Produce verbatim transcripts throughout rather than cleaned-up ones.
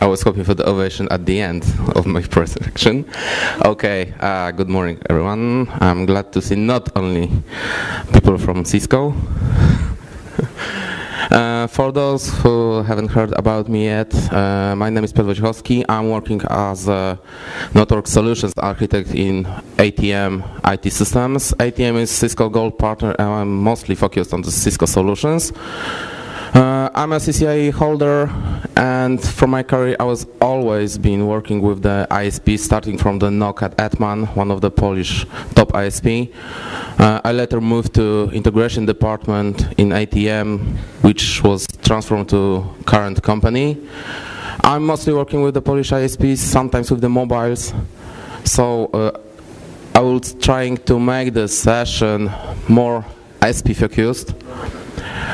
I was hoping for the ovation at the end of my presentation. Okay, uh, good morning, everyone. I'm glad to see not only people from Cisco. Uh, for those who haven't heard about me yet, uh, my name is Piotr Wojciechowski. I'm working as a network solutions architect in A T M I T systems. A T M is Cisco Gold Partner, and I'm mostly focused on the Cisco solutions. Uh, I'm a C C I E holder, and for my career I was always been working with the I S P, starting from the N O C at Atman, one of the Polish top I S P. Uh, I later moved to integration department in A T M, which was transformed to current company. I'm mostly working with the Polish I S Ps, sometimes with the mobiles, so uh, I was trying to make the session more I S P focused.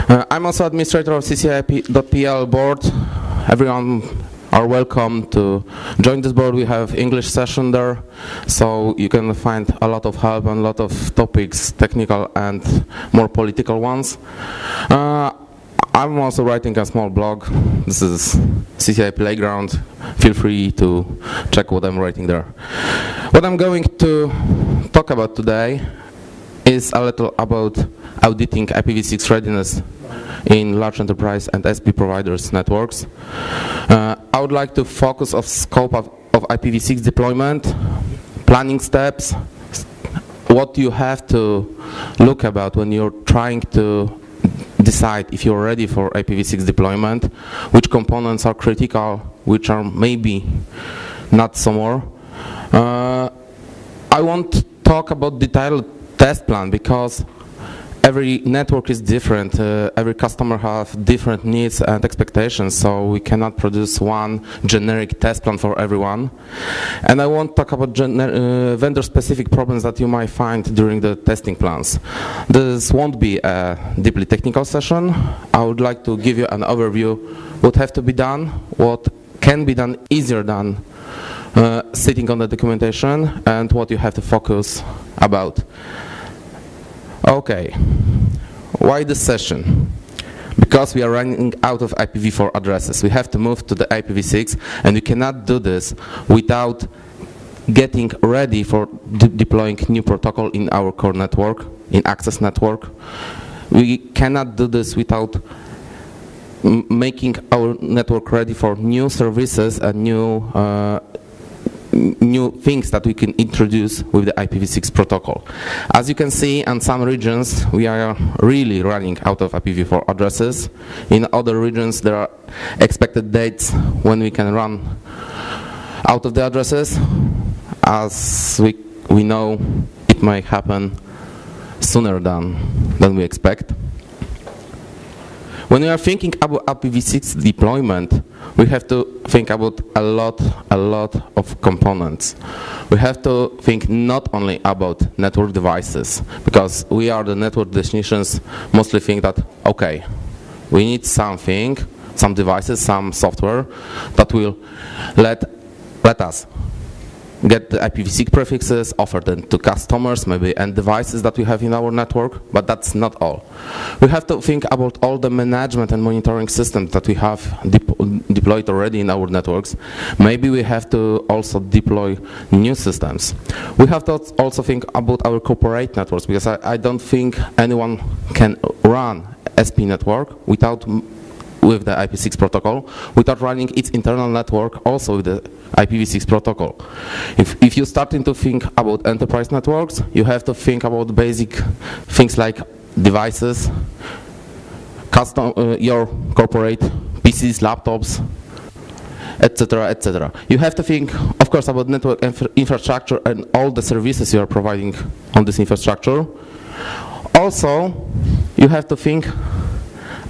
Uh, I'm also administrator of C C I P dot P L board. Everyone are welcome to join this board. We have English session there, so you can find a lot of help and a lot of topics, technical and more political ones. Uh, I'm also writing a small blog. This is C C I Playground. Feel free to check what I'm writing there. What I'm going to talk about today is a little about auditing I P v six readiness in large enterprise and S P providers networks. Uh, I would like to focus on scope of, of I P v six deployment, planning steps, what you have to look about when you're trying to decide if you're ready for I P v six deployment, which components are critical, which are maybe not some more. Uh, I won't talk about detailed test plan because every network is different, uh, every customer has different needs and expectations, so we cannot produce one generic test plan for everyone. And I won't talk about uh, vendor-specific problems that you might find during the testing plans. This won't be a deeply technical session. I would like to give you an overview what have to be done, what can be done easier than uh, sitting on the documentation, and what you have to focus about. Okay, why this session? Because we are running out of I P v four addresses. We have to move to the I P v six, and we cannot do this without getting ready for de deploying new protocol in our core network, in access network. We cannot do this without making our network ready for new services and new uh, new things that we can introduce with the I P v six protocol. As you can see, in some regions we are really running out of I P v four addresses. In other regions there are expected dates when we can run out of the addresses. As we, we know, it may happen sooner than, than we expect. When we are thinking about I P v six deployment, we have to think about a lot, a lot of components. We have to think not only about network devices, because we are the network technicians mostly think that, okay, we need something, some devices, some software that will let, let us get the I P v six prefixes, offer them to customers, maybe end devices that we have in our network, but that's not all. We have to think about all the management and monitoring systems that we have de- deployed already in our networks. Maybe we have to also deploy new systems. We have to also think about our corporate networks, because I, I don't think anyone can run S P network without with the I P v six protocol, without running its internal network also with the I P v six protocol. If, if you're starting to think about enterprise networks, you have to think about basic things like devices, custom, uh, your corporate P Cs, laptops, et cetera, et cetera. You have to think, of course, about network infra infrastructure and all the services you are providing on this infrastructure. Also, you have to think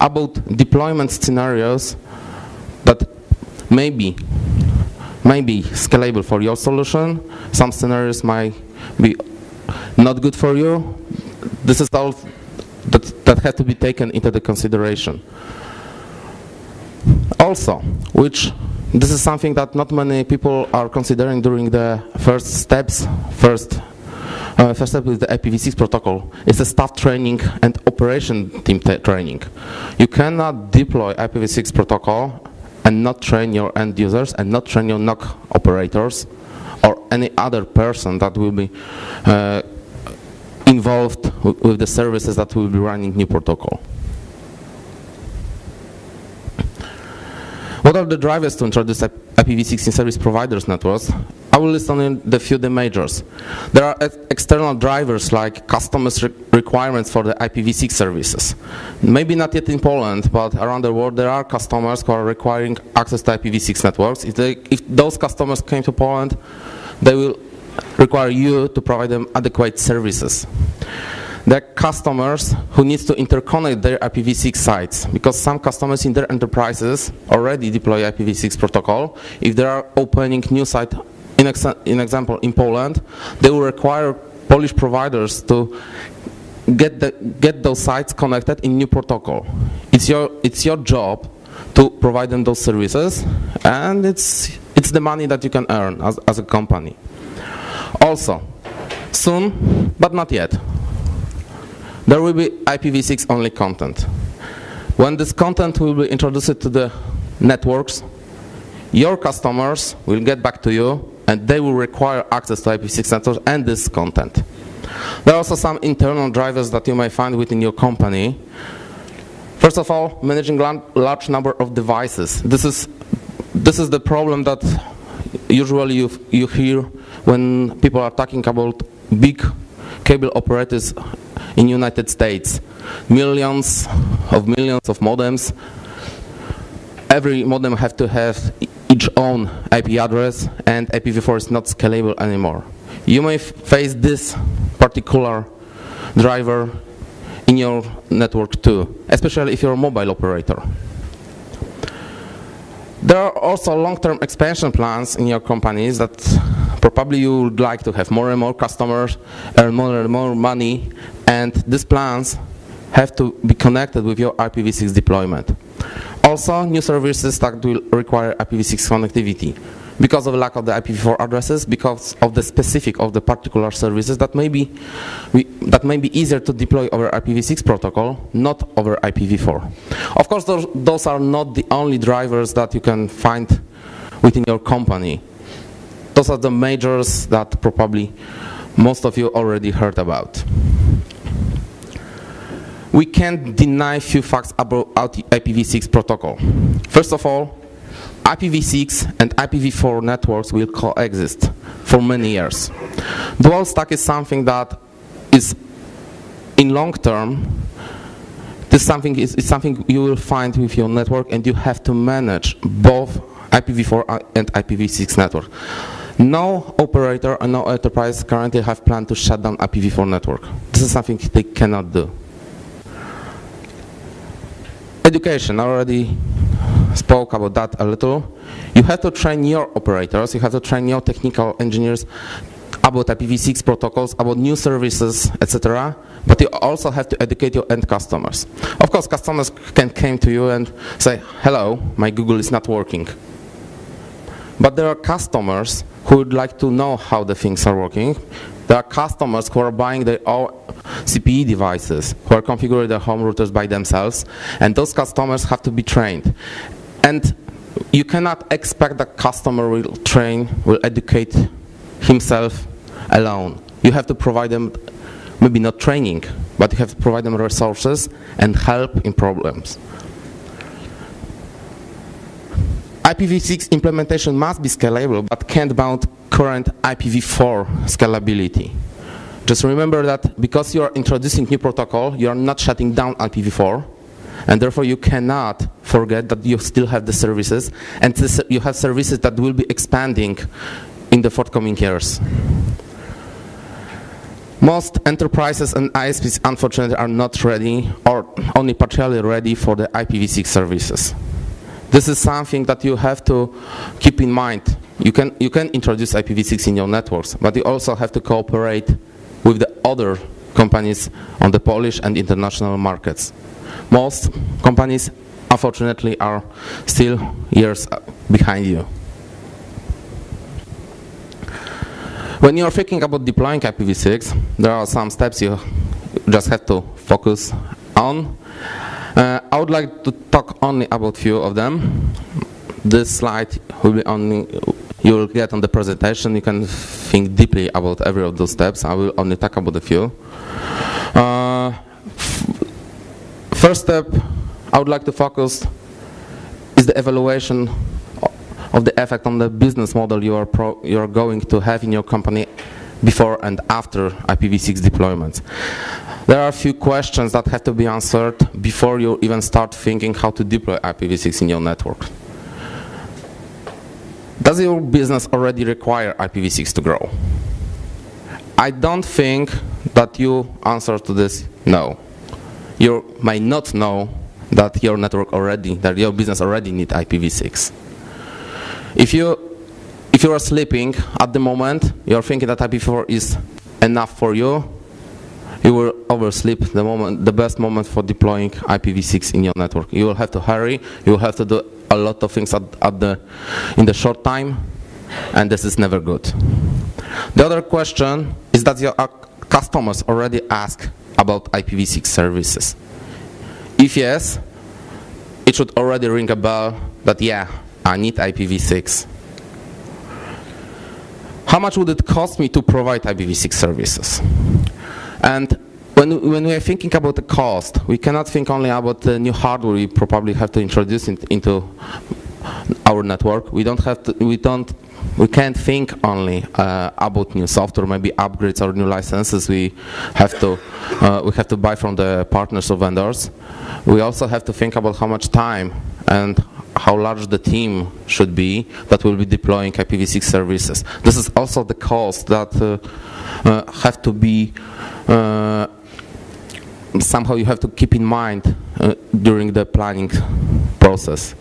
about deployment scenarios that may be, may be scalable for your solution. Some scenarios might be not good for you. This is all that, that has to be taken into the consideration. Also, which this is something that not many people are considering during the first steps, first Uh, first step with the I P v six protocol is the staff training and operation team training. You cannot deploy I P v six protocol and not train your end users and not train your N O C operators or any other person that will be uh, involved with the services that will be running new protocol. What are the drivers to introduce I P v six in service providers' networks? I will list only the few the majors. There are ex external drivers like customers' re requirements for the I P v six services. Maybe not yet in Poland, but around the world there are customers who are requiring access to I P v six networks. If, they, if those customers came to Poland, they will require you to provide them adequate services. There are customers who need to interconnect their I P v six sites, because some customers in their enterprises already deploy I P v six protocol. If they are opening new site, in, ex in example in Poland, they will require Polish providers to get, the, get those sites connected in new protocol. It's your, it's your job to provide them those services, and it's, it's the money that you can earn as, as a company. Also, soon, but not yet, there will be I P v six only content. When this content will be introduced to the networks, your customers will get back to you and they will require access to I P v six networks and this content. There are also some internal drivers that you may find within your company. First of all, managing a large number of devices. This is, this is the problem that usually you, you hear when people are talking about big cable operators in United States. Millions of millions of modems. Every modem have to have each own I P address, and I P v four is not scalable anymore. You may face this particular driver in your network too, especially if you're a mobile operator. There are also long-term expansion plans in your companies that probably you would like to have more and more customers, earn more and more money, and these plans have to be connected with your I P v six deployment. Also, new services that will require I P v six connectivity because of the lack of the I P v four addresses, because of the specific of the particular services that may be, we, that may be easier to deploy over I P v six protocol, not over I P v four. Of course, those, those are not the only drivers that you can find within your company. Those are the majors that probably most of you already heard about. We can't deny few facts about I P v six protocol. First of all, I P v six and I P v four networks will coexist for many years. Dual stack is something that is, in long term, this something is, is something you will find with your network, and you have to manage both I P v four and I P v six network. No operator and no enterprise currently have planned to shut down I P v four network. This is something they cannot do. Education, I already spoke about that a little. You have to train your operators, you have to train your technical engineers about I P v six protocols, about new services, et cetera. But you also have to educate your end customers. Of course, customers can come to you and say, hello, my Google is not working. But there are customers who would like to know how the things are working. There are customers who are buying their own C P E devices, who are configuring their home routers by themselves, and those customers have to be trained. And you cannot expect the customer will train, will educate himself alone. You have to provide them, maybe not training, but you have to provide them resources and help in problems. I P v six implementation must be scalable, but can't bound current I P v four scalability. Just remember that because you are introducing new protocol, you are not shutting down I P v four, and therefore you cannot forget that you still have the services, and you have services that will be expanding in the forthcoming years. Most enterprises and I S Ps, unfortunately, are not ready or only partially ready for the I P v six services. This is something that you have to keep in mind. You can, you can introduce I P v six in your networks, but you also have to cooperate with the other companies on the Polish and international markets. Most companies, unfortunately, are still years behind you. When you are thinking about deploying I P v six, there are some steps you just have to focus on. Uh, I would like to talk only about a few of them. this slide will be on, you will get on the presentation. You can think deeply about every of those steps. I will only talk about a few. Uh, first step I would like to focus is the evaluation of the effect on the business model you are, pro you are going to have in your company before and after I P v six deployments. There are a few questions that have to be answered before you even start thinking how to deploy I P v six in your network. Does your business already require I P v six to grow? I don't think that you answer to this no. You may not know that your network already, that your business already needs I P v six. If you, if you are sleeping at the moment, you are thinking that I P v four is enough for you, you will oversleep the moment, the best moment for deploying I P v six in your network. You will have to hurry, you will have to do a lot of things at, at the, in the short time, and this is never good. The other question is that your customers already ask about I P v six services. If yes, it should already ring a bell that yeah, I need I P v six. How much would it cost me to provide I P v six services? And when, when we are thinking about the cost, we cannot think only about the new hardware we probably have to introduce it into our network. We don't have to, we don't, we can't think only uh, about new software, maybe upgrades or new licenses we have to, uh, we have to buy from the partners or vendors. We also have to think about how much time and how large the team should be that will be deploying I P v six services. This is also the cost that uh, uh, have to be, uh, somehow you have to keep in mind uh, during the planning process.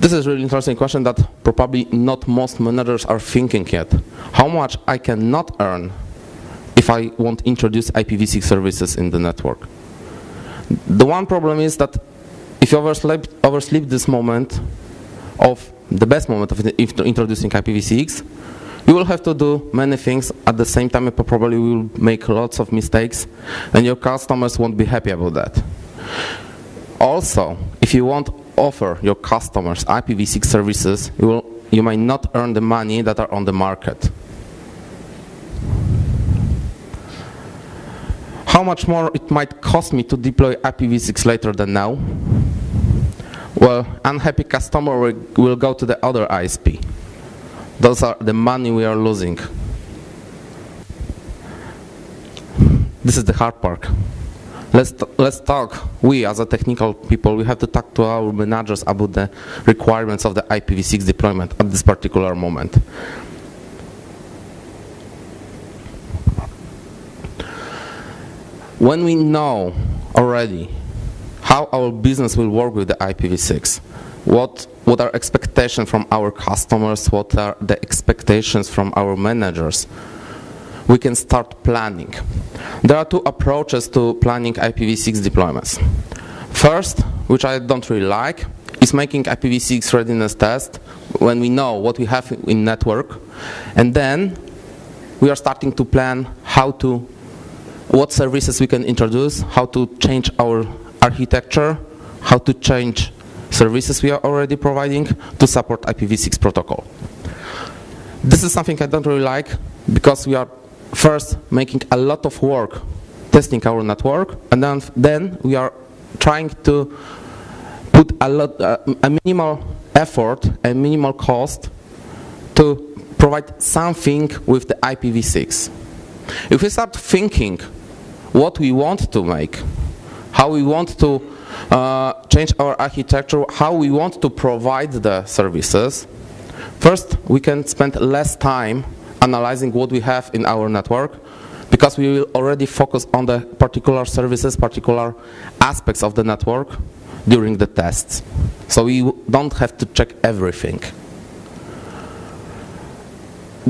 This is a really interesting question that probably not most managers are thinking yet. How much I cannot earn if I won't introduce I P v six services in the network? The one problem is that if you oversleep, oversleep this moment of the best moment of introducing I P v six, you will have to do many things at the same time and probably will make lots of mistakes and your customers won't be happy about that. Also, if you won't offer your customers I P v six services, you, will, you may not earn the money that are on the market. How much more it might cost me to deploy I P v six later than now? Well, unhappy customer will go to the other I S P. Those are the money we are losing. This is the hard part. Let's, let's talk, we as a technical people, we have to talk to our managers about the requirements of the I P v six deployment at this particular moment. When we know already how our business will work with the I P v six, what, what are expectations from our customers, what are the expectations from our managers, we can start planning. There are two approaches to planning I P v six deployments. First, which I don't really like, is making I P v six readiness test when we know what we have in network, and then we are starting to plan how to what services we can introduce, how to change our architecture, how to change services we are already providing to support I P v six protocol. This is something I don't really like because we are first making a lot of work testing our network, and then, then we are trying to put a, lot, uh, a minimal effort, a minimal cost to provide something with the I P v six. If we start thinking what we want to make, how we want to uh, change our architecture, how we want to provide the services, first we can spend less time analyzing what we have in our network because we will already focus on the particular services, particular aspects of the network during the tests. So we don't have to check everything.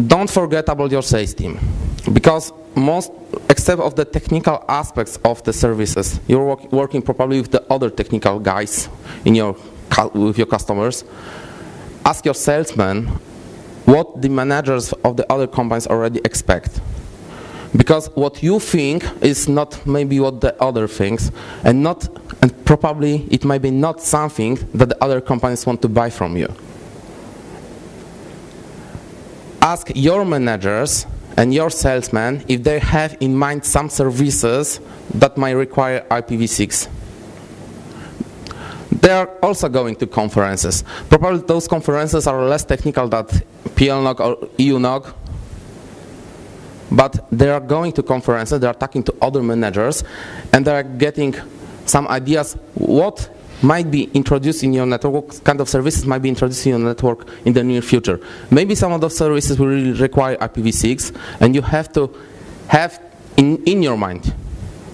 Don't forget about your sales team. Because most, except of the technical aspects of the services, you're work, working probably with the other technical guys in your, with your customers. Ask your salesman what the managers of the other companies already expect. because what you think is not maybe what the other thinks, and not, and probably it might be not something that the other companies want to buy from you. Ask your managers and your salesmen if they have in mind some services that might require I P v six. They are also going to conferences. Probably those conferences are less technical than P L N O G or E U N O G, but they are going to conferences, they are talking to other managers, and they are getting some ideas what might be introduced in your network, what kind of services might be introduced in your network in the near future. Maybe some of those services will really require I P v six, and you have to have in, in your mind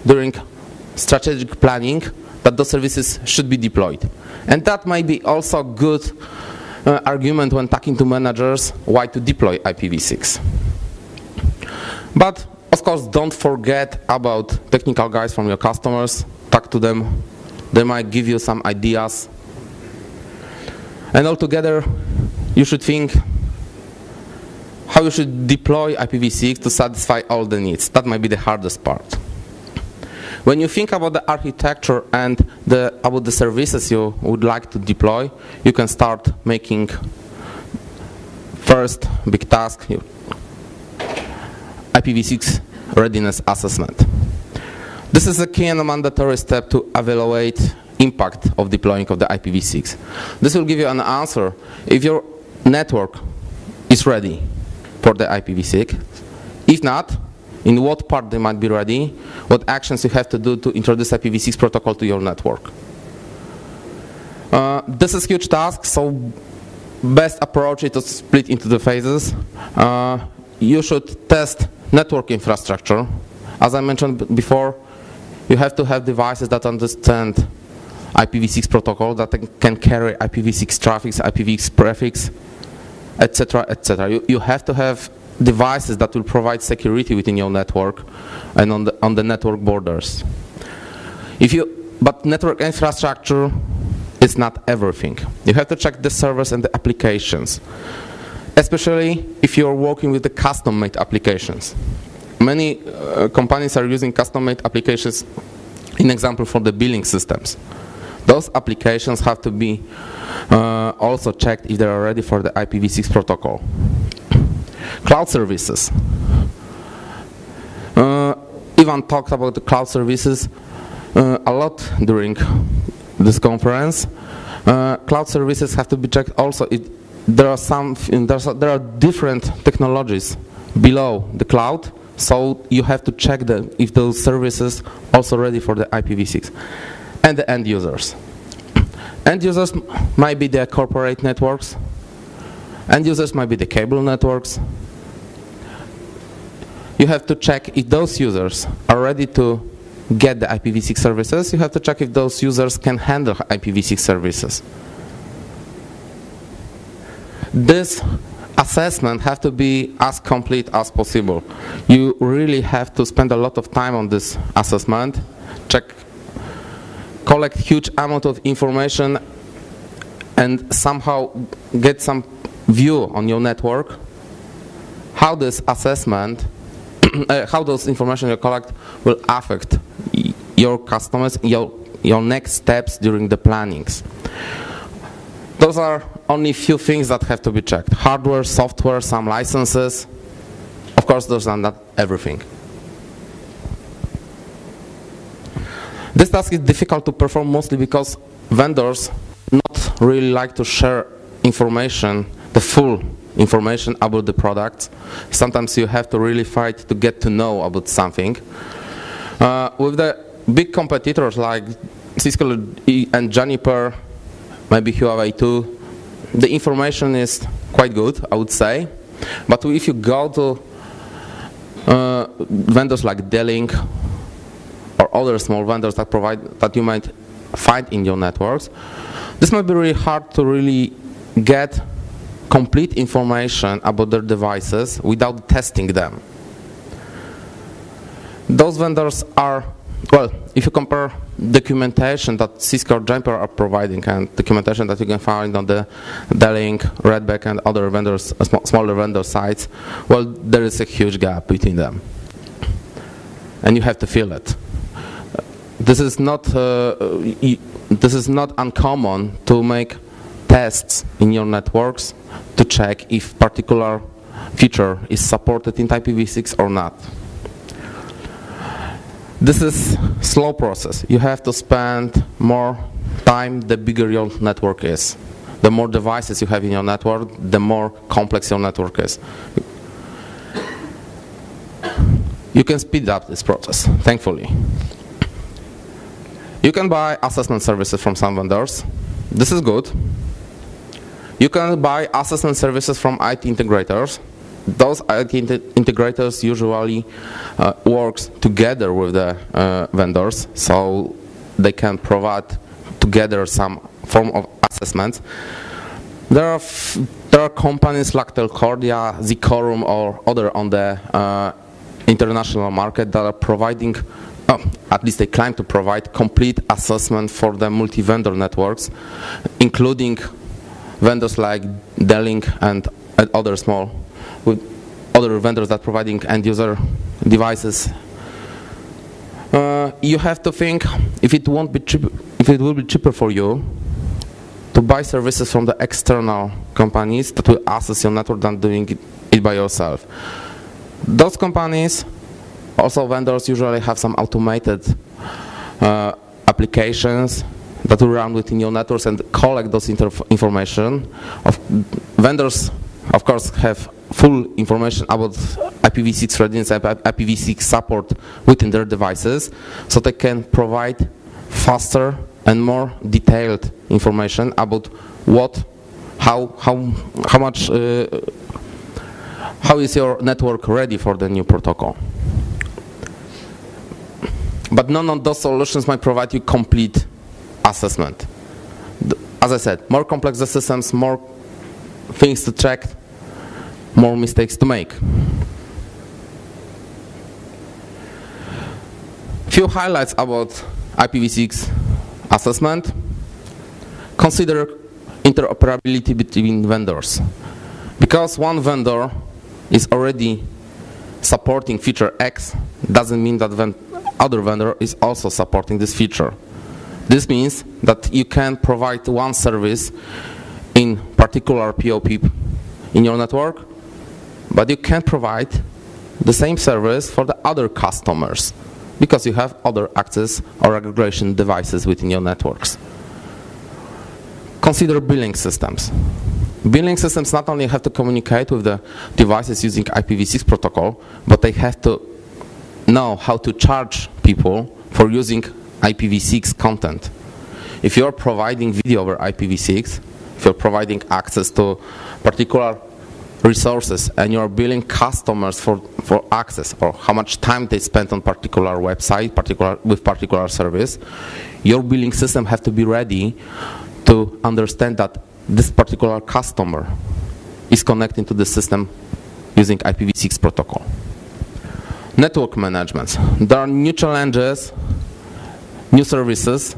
during strategic planning that those services should be deployed. And that might be also a good uh, argument when talking to managers why to deploy I P v six. But of course, don't forget about technical guys from your customers. Talk to them. They might give you some ideas. And altogether, you should think how you should deploy I P v six to satisfy all the needs. That might be the hardest part. When you think about the architecture and the, about the services you would like to deploy, you can start making first big task, I P v six readiness assessment. This is a key and a mandatory step to evaluate impact of deploying of the I P v six. This will give you an answer if your network is ready for the I P v six. If not, in what part they might be ready, what actions you have to do to introduce I P v six protocol to your network. Uh, this is a huge task, so best approach is to split into the phases. Uh, you should test network infrastructure. As I mentioned before, you have to have devices that understand I P v six protocol, that can carry I P v six traffic, I P v six prefix, et cetera, et cetera. You, you have to have devices that will provide security within your network and on the on the network borders. If you, but network infrastructure is not everything. You have to check the servers and the applications, especially if you are working with the custom-made applications. Many uh, companies are using custom-made applications, in example, for the billing systems. Those applications have to be uh, also checked if they are ready for the I P v six protocol. Cloud services. Uh, Ivan talked about the cloud services uh, a lot during this conference. Uh, cloud services have to be checked also. It, there are some, there are different technologies below the cloud. So you have to check them if those services also ready for the I P v six. And the end users. End users might be the corporate networks. End users might be the cable networks. You have to check if those users are ready to get the I P v six services. You have to check if those users can handle I P v six services. This assessment has to be as complete as possible. You really have to spend a lot of time on this assessment, check, collect huge amount of information, and somehow get some view on your network, how this assessment, uh, how those information you collect will affect your customers, your, your next steps during the plannings. Those are only a few things that have to be checked. Hardware, software, some licenses. Of course, those are not everything. This task is difficult to perform mostly because vendors not really like to share information, the full information about the products. Sometimes you have to really fight to get to know about something. Uh, with the big competitors like Cisco and Juniper, maybe Huawei too, the information is quite good, I would say. But if you go to uh, vendors like D-Link or other small vendors that provide, that you might find in your networks, this might be really hard to really get complete information about their devices without testing them. Those vendors are, well, if you compare documentation that Cisco or Juniper are providing and documentation that you can find on the D-Link, Redback, and other vendors, smaller vendor sites, well, there is a huge gap between them. and you have to feel it. This is not uh, this is not uncommon to make tests in your networks to check if particular feature is supported in I P v six or not. This is slow process. You have to spend more time the bigger your network is. The more devices you have in your network, the more complex your network is. You can speed up this process, thankfully. You can buy assessment services from some vendors. This is good. You can buy assessment services from I T integrators. Those I T integrators usually uh, works together with the uh, vendors, so they can provide together some form of assessment. There are f there are companies like Telcordia, Zicorum, or other on the uh, international market that are providing, oh, at least they claim to provide, complete assessment for the multi-vendor networks, including vendors like D-Link and other small, with other vendors that providing end-user devices. Uh, you have to think if it won't be cheap, if it will be cheaper for you to buy services from the external companies that will access your network than doing it, it by yourself. Those companies, also vendors, usually have some automated uh, applications that will run within your networks and collect those information. Of vendors, of course, have full information about I P v six readiness and I P v six support within their devices, so they can provide faster and more detailed information about what, how, how, how much, uh, how is your network ready for the new protocol. But none of those solutions might provide you complete assessment. As I said, more complex the systems, more things to check, more mistakes to make. Few highlights about I P v six assessment. Consider interoperability between vendors. Because one vendor is already supporting feature X, doesn't mean that the other vendor is also supporting this feature. This means that you can provide one service in particular P O P in your network, but you can't provide the same service for the other customers because you have other access or aggregation devices within your networks. Consider billing systems. Billing systems not only have to communicate with the devices using I P v six protocol, but they have to know how to charge people for using I P v six content. If you are providing video over I P v six, if you're providing access to particular resources and you're billing customers for, for access or how much time they spend on particular website particular, with particular service, your billing system has to be ready to understand that this particular customer is connecting to the system using I P v six protocol. Network management. There are new challenges, new services.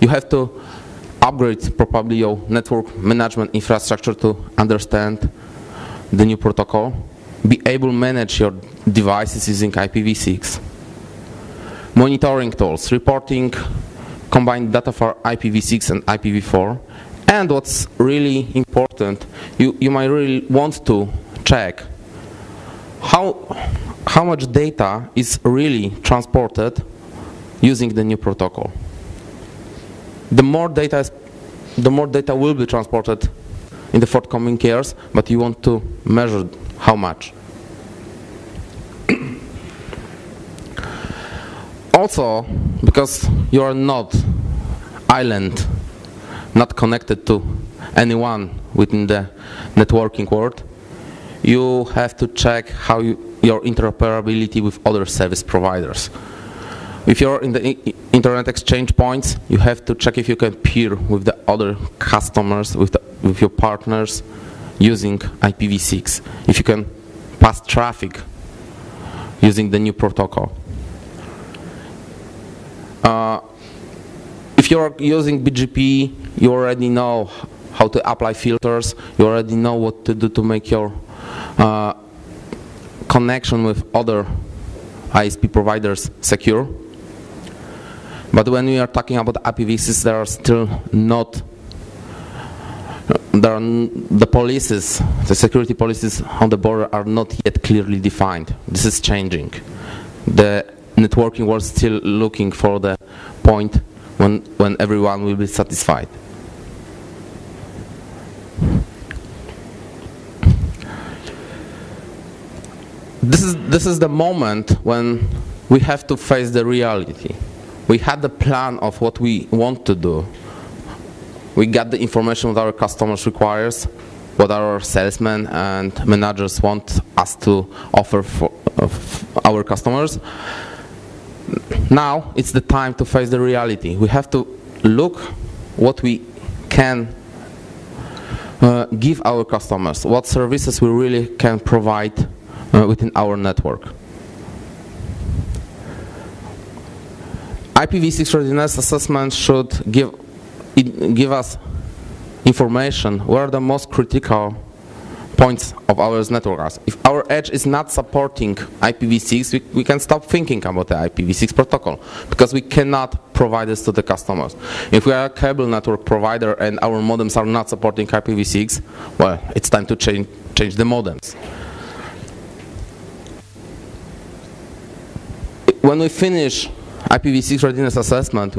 You have to upgrade probably your network management infrastructure to understand the new protocol, be able to manage your devices using I P v six. Monitoring tools, reporting combined data for I P v six and I P v four. And what's really important, you, you might really want to check how, how much data is really transported using the new protocol. The more data is, the more data will be transported in the forthcoming years, but you want to measure how much. Also, because you are not island, not connected to anyone within the networking world, you have to check how you, your interoperability with other service providers. If you're in the internet exchange points, you have to check if you can peer with the other customers, with, the, with your partners using I P v six, if you can pass traffic using the new protocol. Uh, if you're using B G P, you already know how to apply filters, you already know what to do to make your uh, connection with other I S P providers secure. But when we are talking about I P v six, there are still not there are the policies, the security policies on the border are not yet clearly defined. This is changing. The networking was still looking for the point when, when everyone will be satisfied. This is, this is the moment when we have to face the reality. We had the plan of what we want to do. We got the information that our customers requires, what our salesmen and managers want us to offer for our customers. Now it's the time to face the reality. We have to look what we can uh, give our customers, what services we really can provide uh, within our network. I P v six readiness assessment should give It give us information where the most critical points of our network are. If our edge is not supporting I P v six, we, we can stop thinking about the I P v six protocol because we cannot provide this to the customers. If we are a cable network provider and our modems are not supporting I P v six, well, it's time to change, change the modems. When we finish I P v six readiness assessment,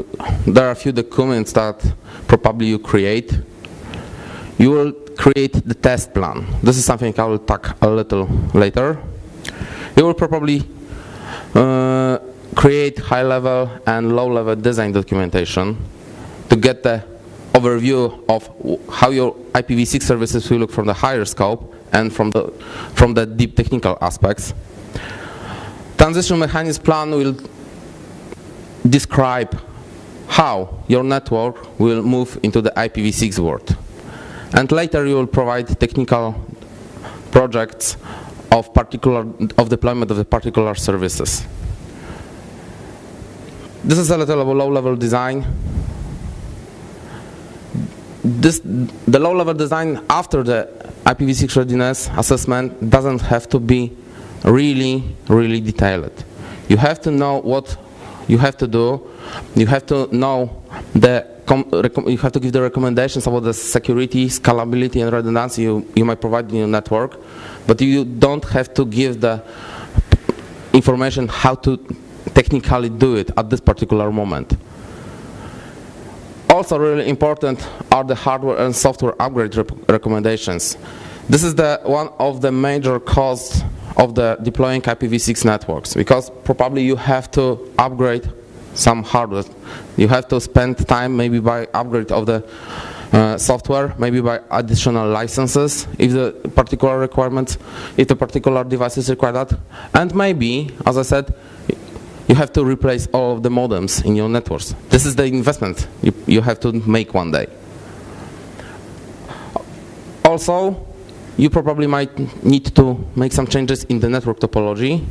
there are a few documents that probably you create. You will create the test plan. This is something I will talk a little later. You will probably uh, create high level and low level design documentation to get the overview of how your I P v six services will look from the higher scope and from the, from the deep technical aspects. Transition mechanism plan will describe how your network will move into the I P v six world. And later you will provide technical projects of particular of deployment of the particular services. This is a little low-level design. This, the low-level design after the I P v six readiness assessment doesn't have to be really, really detailed. You have to know what you have to do, you have to know the, you have to give the recommendations about the security, scalability and redundancy you, you might provide in your network, but you don't have to give the information how to technically do it at this particular moment. Also really important are the hardware and software upgrade recommendations. This is the one of the major costs of the deploying I P v six networks, because probably you have to upgrade some hardware. You have to spend time maybe by upgrade of the uh, software, maybe by additional licenses if the particular requirements, if the particular devices require that. And maybe, as I said, you have to replace all of the modems in your networks. This is the investment you, you have to make one day. Also, you probably might need to make some changes in the network topology.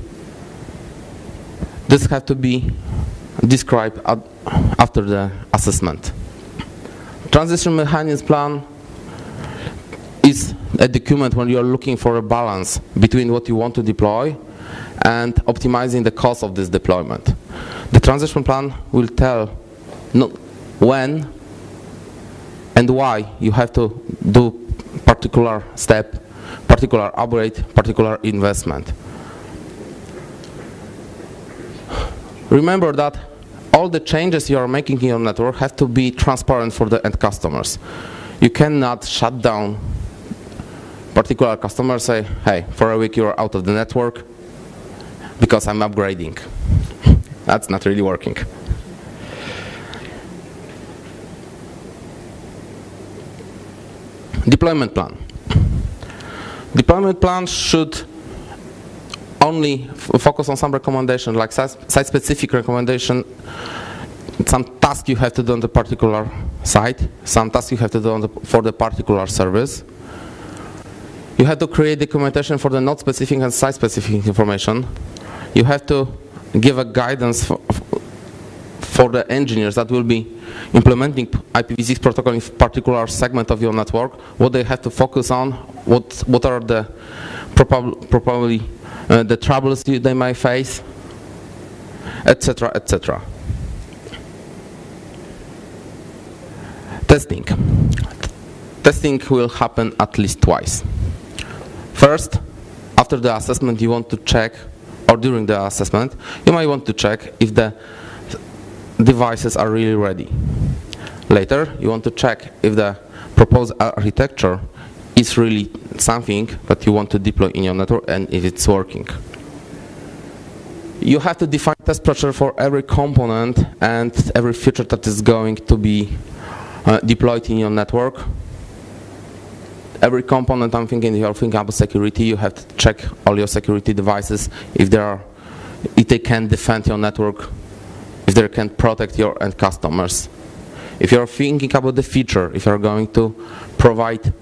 This has to be described at, after the assessment. Transition mechanism plan is a document when you are looking for a balance between what you want to deploy and optimizing the cost of this deployment. The transition plan will tell no, when and why you have to do particular step, particular upgrade, particular investment. Remember that all the changes you are making in your network have to be transparent for the end customers. You cannot shut down particular customers, say, hey, for a week you are out of the network because I'm upgrading. That's not really working. Deployment plan. Deployment plan should only focus on some recommendation, like site-specific recommendation, some task you have to do on the particular site, some task you have to do on the, for the particular service. You have to create documentation for the node-specific and site-specific information. You have to give a guidance for, for the engineers that will be implementing I P v six protocol in particular segment of your network, what they have to focus on, what what are the probably uh, the troubles they may face, et cetera, et cetera. Testing. Testing will happen at least twice. First, after the assessment you want to check, or during the assessment, you might want to check if the devices are really ready. Later, you want to check if the proposed architecture is really something that you want to deploy in your network and if it's working. You have to define test pressure for every component and every feature that is going to be uh, deployed in your network. Every component, I'm thinking, if you're thinking about security, you have to check all your security devices, if they are, if they can defend your network, if they can protect your end customers. If you're thinking about the feature, if you're going to provide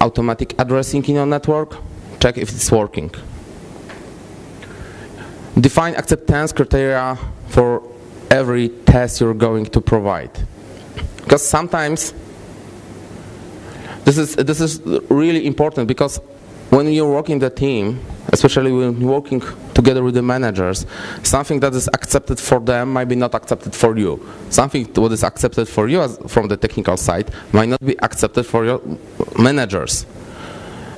automatic addressing in your network, check if it's working. Define acceptance criteria for every test you're going to provide. Because sometimes This is, this is really important, because when you work in the team, especially when working together with the managers, something that is accepted for them might be not accepted for you. Something that is accepted for you as from the technical side might not be accepted for your managers.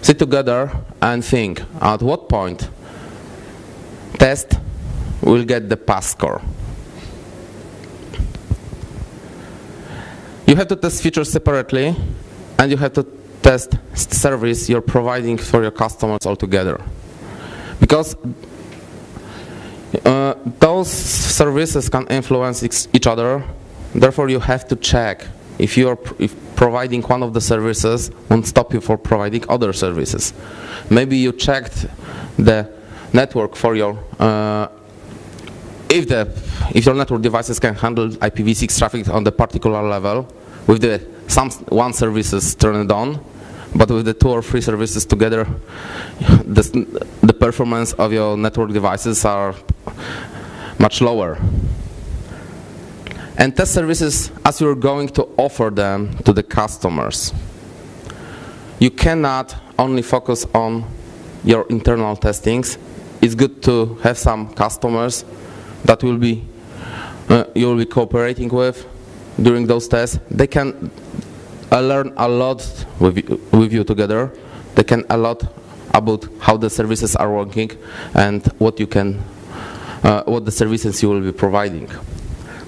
Sit together and think, at what point test will get the pass score. You have to test features separately, and you have to test service you're providing for your customers altogether. Because uh, those services can influence ex each other, therefore you have to check if you are pr if providing one of the services won't stop you from providing other services. Maybe you checked the network for your, uh, if, the, if your network devices can handle I P v six traffic on the particular level, with the some one services turned on, but with the two or three services together, the, the performance of your network devices are much lower. And test services as you're going to offer them to the customers. You cannot only focus on your internal testings. It's good to have some customers that will be, uh, you'll be cooperating with during those tests. They can uh, learn a lot with you, with you together. They can learn a lot about how the services are working and what you can, uh, what the services you will be providing.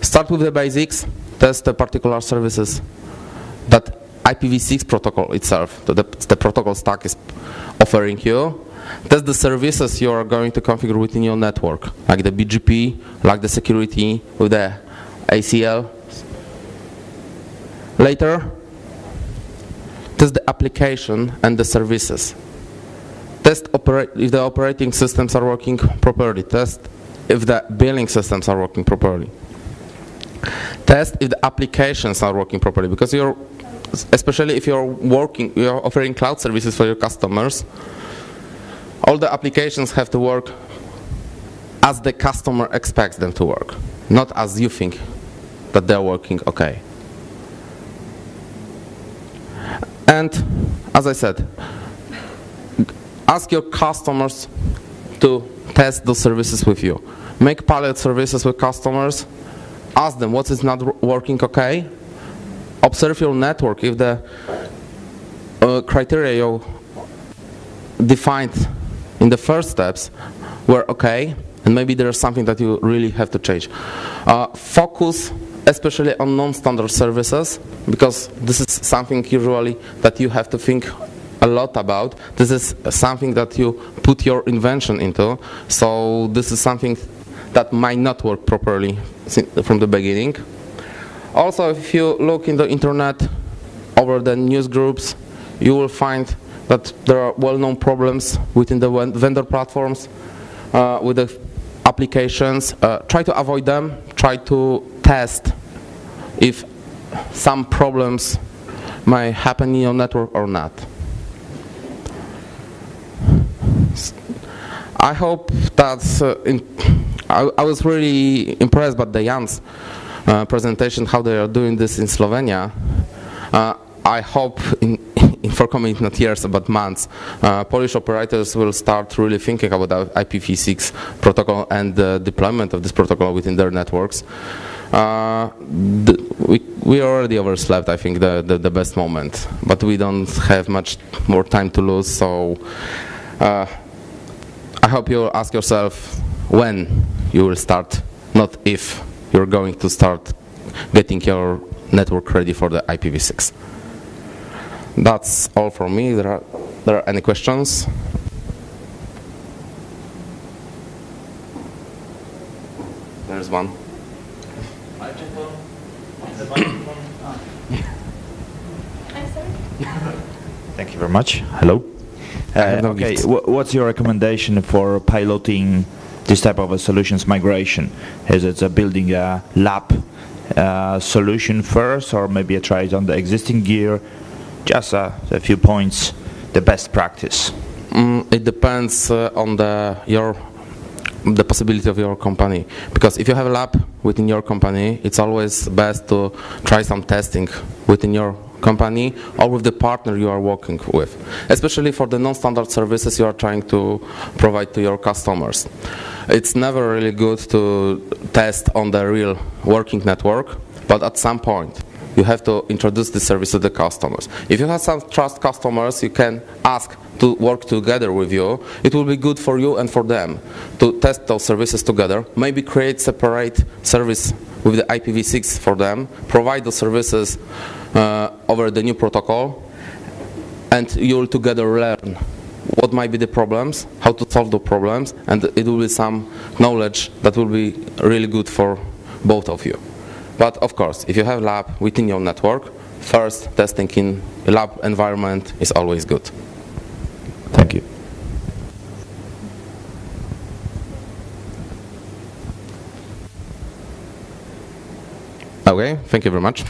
Start with the basics, test the particular services that I P v six protocol itself, the, the protocol stack is offering you. Test the services you are going to configure within your network, like the B G P, like the security with the A C L. Later, test the application and the services. Test if the operating systems are working properly. Test if the billing systems are working properly. Test if the applications are working properly, because you're, especially if you're working, you're offering cloud services for your customers, all the applications have to work as the customer expects them to work, not as you think that they're working okay. And as I said, ask your customers to test those services with you. Make pilot services with customers. Ask them what is not working okay. Observe your network if the uh, criteria you defined in the first steps were okay, and maybe there is something that you really have to change. Uh, focus especially on non-standard services, because this is something usually that you have to think a lot about. This is something that you put your invention into, so this is something that might not work properly from the beginning. Also, if you look in the internet over the news groups, you will find that there are well-known problems within the vendor platforms, uh, with the applications. Uh, try to avoid them, try to test if some problems might happen in your network or not. I hope that's, uh, in, I, I was really impressed by the Jan's uh, presentation, how they are doing this in Slovenia. Uh, I hope in, in for coming not years but months, uh, Polish operators will start really thinking about I P v six protocol and the deployment of this protocol within their networks. Uh, the, we, we already overslept, I think, the, the, the best moment, but we don't have much more time to lose, so uh, I hope you'll ask yourself when you will start, not if you're going to start getting your network ready for the I P v six. That's all from me. There are, there are any questions? There's one. Thank you very much. Hello. Uh, no okay. What's your recommendation for piloting this type of a solutions migration? Is it a building a lab uh, solution first, or maybe a try it on the existing gear? Just a, a few points. The best practice. Mm, it depends uh, on the your. the possibility of your company, because if you have a lab within your company, it's always best to try some testing within your company or with the partner you are working with, especially for the non-standard services you are trying to provide to your customers. It's never really good to test on the real working network, but at some point you have to introduce the service to the customers. If you have some trust customers, you can ask to work together with you. It will be good for you and for them to test those services together, maybe create separate service with the I P v six for them, provide the services uh, over the new protocol, and you'll together learn what might be the problems, how to solve the problems, and it will be some knowledge that will be really good for both of you. But of course, if you have lab within your network, first testing in lab environment is always good. Thank you. Okay, thank you very much.